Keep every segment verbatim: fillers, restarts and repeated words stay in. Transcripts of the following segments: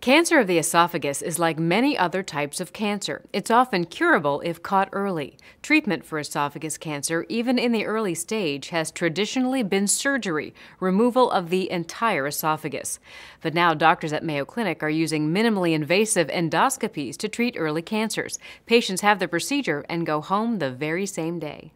Cancer of the esophagus is like many other types of cancer. It's often curable if caught early. Treatment for esophagus cancer, even in the early stage, has traditionally been surgery, removal of the entire esophagus. But now doctors at Mayo Clinic are using minimally invasive endoscopies to treat early cancers. Patients have the procedure and go home the very same day.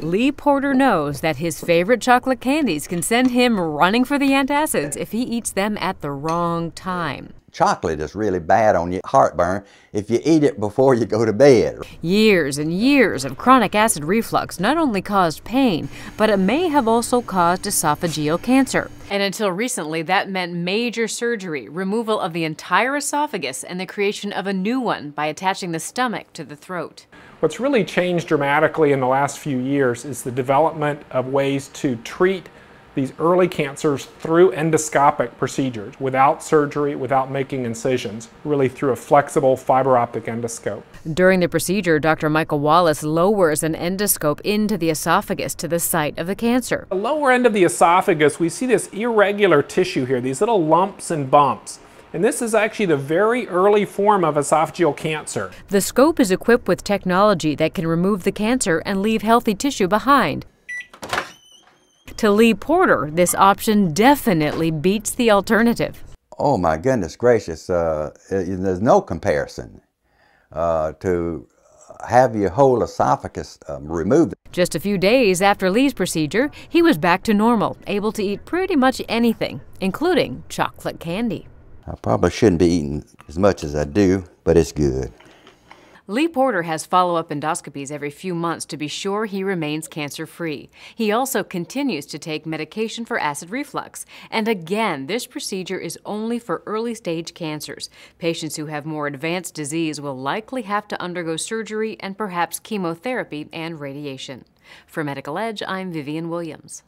Lee Porter knows that his favorite chocolate candies can send him running for the antacids if he eats them at the wrong time. Chocolate is really bad on your heartburn if you eat it before you go to bed. Years and years of chronic acid reflux not only caused pain, but it may have also caused esophageal cancer. And until recently, that meant major surgery, removal of the entire esophagus and the creation of a new one by attaching the stomach to the throat. What's really changed dramatically in the last few years is the development of ways to treat these early cancers through endoscopic procedures, without surgery, without making incisions, really through a flexible fiber optic endoscope. During the procedure, Doctor Michael Wallace lowers an endoscope into the esophagus to the site of the cancer. The lower end of the esophagus, we see this irregular tissue here, these little lumps and bumps. And this is actually the very early form of esophageal cancer. The scope is equipped with technology that can remove the cancer and leave healthy tissue behind. To Lee Porter, this option definitely beats the alternative. Oh my goodness gracious, uh, there's no comparison uh, to have your whole esophagus um, removed. Just a few days after Lee's procedure, he was back to normal, able to eat pretty much anything, including chocolate candy. I probably shouldn't be eating as much as I do, but it's good. Lee Porter has follow-up endoscopies every few months to be sure he remains cancer-free. He also continues to take medication for acid reflux. And again, this procedure is only for early-stage cancers. Patients who have more advanced disease will likely have to undergo surgery and perhaps chemotherapy and radiation. For Medical Edge, I'm Vivian Williams.